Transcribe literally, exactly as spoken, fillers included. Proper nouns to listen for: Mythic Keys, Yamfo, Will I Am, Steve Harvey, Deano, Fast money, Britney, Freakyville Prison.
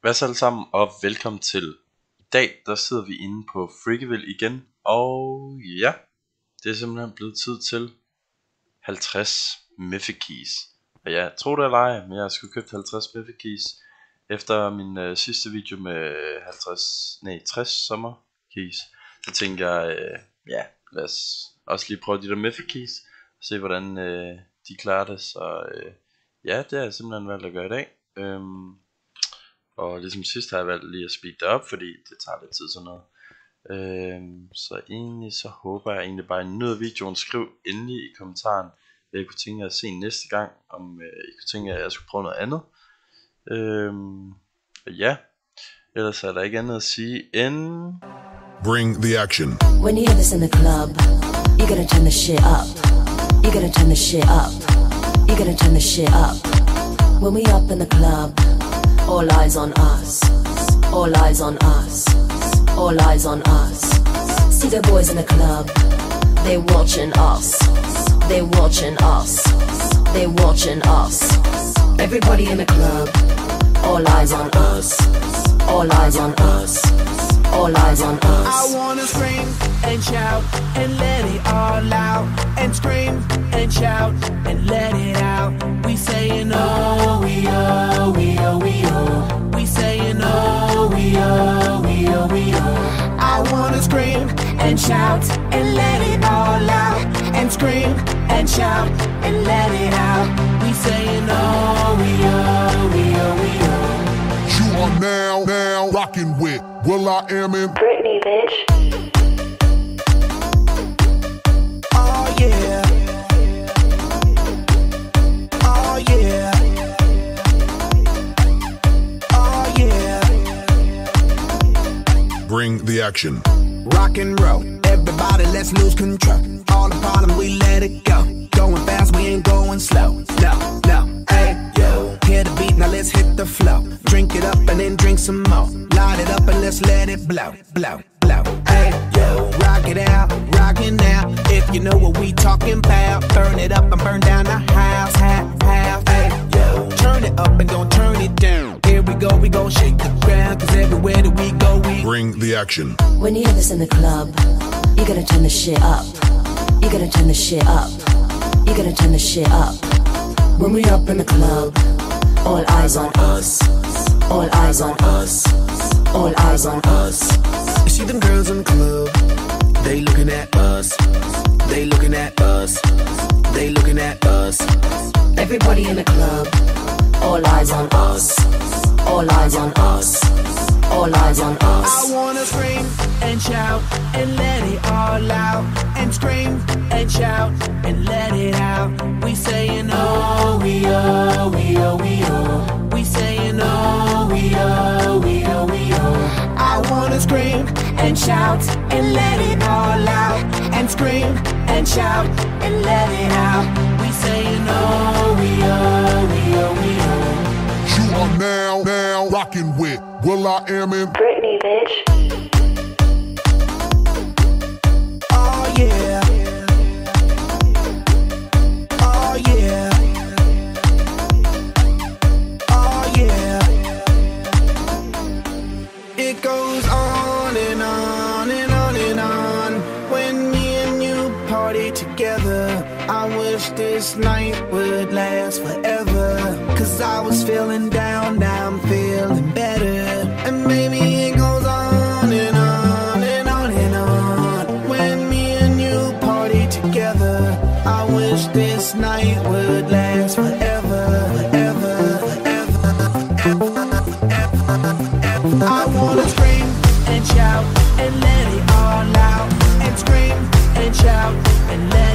Hvad så alle sammen, og velkommen til. I dag der sidder vi inde på Freakyville igen, og ja, det er simpelthen blevet tid til halvtreds Mythic Keys. Og ja, tro det eller ej, men jeg skulle købe halvtreds Mythic Keys efter min øh, sidste video med halvtreds, nej tres sommer keys. Så tænker jeg, øh, ja, lad os også lige prøve de der Mythic Keys og se hvordan øh, de klarer det. Så øh, ja, det har jeg simpelthen valgt at gøre i dag. øhm, Og ligesom sidst har jeg valgt lige at speede det op, fordi det tager lidt tid sådan noget. øhm, Så egentlig så håber jeg egentlig bare, at I nød videoen. Skriv endelig i kommentaren, hvad I kunne tænke jer at se næste gang. Om øh, I kunne tænke jer, at jeg skulle prøve noget andet. øhm, Og ja, ellers er der ikke andet at sige end bring the action. When you have this in the club, you gotta turn the shit up. You gotta turn the shit up. You gotta turn the shit up. When we up in the club, all eyes on us. All eyes on us. All eyes on us. See the boys in the club. They watching us. They watching us. They watching us. Everybody in the club. All eyes on us. All eyes on us. All eyes on us. I wanna scream and shout and let it all out. And scream and shout and let it out. We saying oh, we oh, we oh, we oh. We saying oh, we oh, we oh, we oh. I wanna scream and shout and let it all out. And scream and shout and let it out. We saying oh, we oh, we oh, we oh. You are now, now rocking with Will I Am in Britney, bitch. Oh yeah. Oh yeah. Oh yeah. Bring the action. Rock and roll. Everybody, let's lose control. All the bottom, we let it go. Going fast, we ain't going slow. No, no, hey, yo. Hear the beat, now let's hit the flow. Drink it up and then drink some more. Light it up and let's let it blow, blow, blow. Hey, yo. Rock it out, rock it now. If you know what we talking about. Burn it up and burn down the house, half, half. Hey, yo. Turn it up and don't turn it down. Here we go, we gon' shake the ground. Cause everywhere that we go, we bring the action. When you hear this in the club, you gotta turn the shit up. You gotta turn the shit up. You gotta turn the shit up. When we up in the club, all eyes on us. All eyes on us. All eyes on us. You see them girls in the club. They looking at us. They looking at us. They looking at us. Everybody in the club. All eyes on us. All eyes on us. All eyes on us. I wanna scream and shout and let it all out. And scream and shout and let it out. We saying oh, we oh, we oh, we oh. We saying oh, we oh, we oh, we oh. I wanna scream and shout and let it all out. And scream and shout and let it out. We saying oh, we oh, we oh, we oh. You are now, now rocking with Will I Am in Britney, bitch. Oh yeah. Oh yeah. Oh yeah. It goes on and on and on and on. When me and you party together, I wish this night would last forever. Cause I was feeling down, now I'm feeling better. And maybe it goes on and on and on and on. When me and you party together, I wish this night would last forever, forever, forever, forever. I wanna scream and shout and let it all out. And scream and shout and let it all out.